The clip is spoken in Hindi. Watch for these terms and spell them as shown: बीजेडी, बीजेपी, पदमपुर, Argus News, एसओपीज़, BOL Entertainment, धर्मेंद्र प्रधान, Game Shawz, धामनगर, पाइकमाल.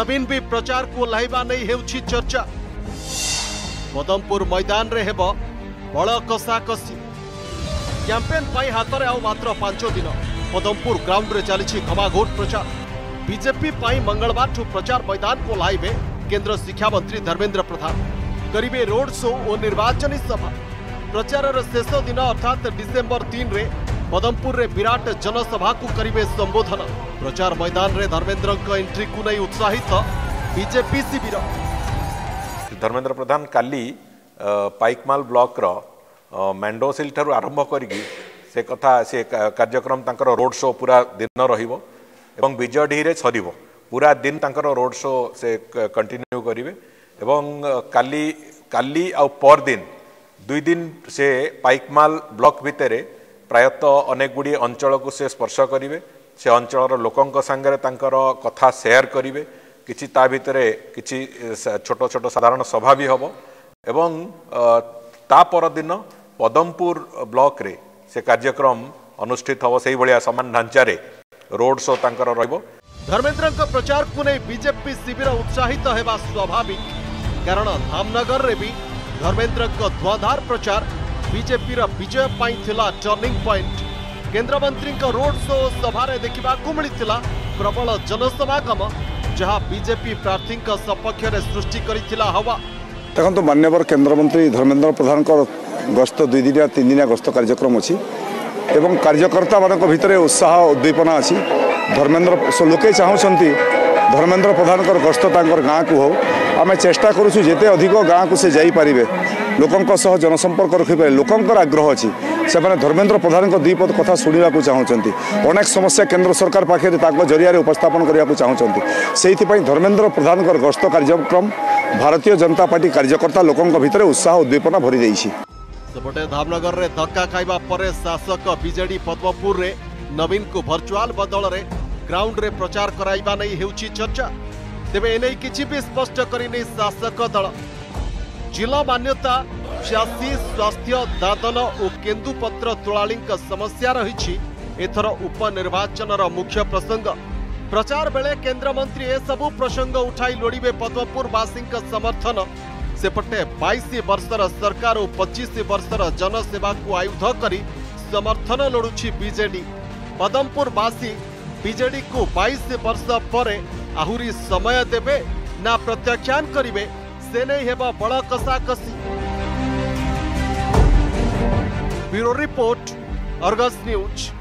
नवीन भी प्रचार को ओह्लैवा नहीं हेउछि चर्चा। पदमपुर मैदान रे हेबो बळ कसाकसी कैंपेन पाई हाथ में आउ मात्र 5 दिन। पदमपुर ग्राउंड रे चली घमाघोट प्रचार। बीजेपी पाई मंगलवार प्रचार मैदान को ओह्लैबे केंद्र शिक्षा मंत्री धर्मेंद्र प्रधान। करीबे रोड शो और निर्वाचन सभा। प्रचार शेष दिन अर्थात डिसेम्बर 3 रे पदमपुर रे विराट जनसभा को करीबे संबोधन। प्रचार मैदान रे धर्मेंद्र एंट्री को नहीं उत्साहित बीजेपी शिविर। धर्मेंद्र प्रधान काली पाइकमाल ब्लॉक मैंडोसिल ठारू आरंभ करिकि से कथा से कार्यक्रम तांकर रोड शो पूरा दिन रहिबो एवं विजय ढीरे सरिबो। पूरा दिन तांकर रोड शो से कंटिन्यू करिवे एवं काली काली आ पर दिन 2 दिन से पाइकमाल ब्लॉक भितर प्रायतः अनेक गुड़ी अंचल को से स्पर्श करेंगे। से अंचल लोकों सांगे कथा सेयार करेंगे। किसी ता भितर किसी छोट छोट साधारण सभा भी हम एवं तापरदिन पदमपुर ब्लॉक रे से कार्यक्रम अनुष्ठित हम। से भाया सामान ढांचार रोड शो तांकर रहिबो। धर्मेंद्र प्रचार को नहीं बीजेपी शिविर उत्साहित होगा स्वाभाविक, कारण धामनगर रे भी धर्मेंद्र धुआधार प्रचार बीजेपी विजय पाई थिला टर्निंग पॉइंट। केन्द्रमंत्री रोड शो सभा देखा मिलता प्रबल जनसमागम जहां बीजेपी प्रार्थी सपक्ष में सृष्टि कर हवा। देखो तो माननीय केन्द्रमंत्री धर्मेंद्र प्रधान गस्त 2 दिन 3 दिन गस्त कार्यक्रम अच्छी एवं कार्यकर्ता मान भर उत्साह उद्दीपना अच्छी। धर्मेंद्र लोके चाहते धर्मेंद्र प्रधान गस्त गाँ को हो आम चेष्टा करुँ जिते अधिक गाँ को से जापरें। लोकों सह जनसंपर्क रखिपारे लोकंर आग्रह अच्छी। से धर्मेंद्र प्रधान दीपद कथा शुणा चाहते अनेक समस्या केन्द्र सरकार पाखे जरिया उपस्थापन करने चाहते। से धर्मेंद्र प्रधान गस्त कार्यक्रम भारतीय जनता पार्टी कार्यकर्ता लोकों भितर उत्साह उद्दीपना भरी। सेपटे धामनगर में धक्का खाइबा परे शासक बीजेडी पद्मपुर रे नवीन को भर्चुआल बदल रे ग्राउंड रे प्रचार कराइबा नहीं हेउछि चर्चा। तेबे एने किछि भी स्पष्ट करिनि शासक दल। जिला मान्यता शासी स्वास्थ्य दादन और केन्दुपत्र तोलाली समस्या रही एथर उपनिर्वाचन मुख्य प्रसंग। प्रचार बेले केन्द्रमंत्री एसबू प्रसंग उठाई लोड़े पद्मपुरवासी समर्थन। सेपटे 22 वर्षर सरकार और 25 वर्षर जनसेवा को आयुध करी समर्थन लोड़ुछि बीजेडी। पदमपुरवासी बीजेडी को 22 वर्ष पर आहुरी समय देवे ना प्रत्याख्यान करिवे से नहीं हेबा बड़ा कसाकसी। Bureau report, Argus news.